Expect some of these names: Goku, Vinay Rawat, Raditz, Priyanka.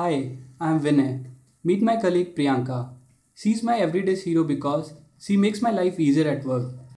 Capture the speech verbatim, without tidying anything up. Hi, I am Vinay. Meet my colleague Priyanka. She is my everyday hero because she makes my life easier at work.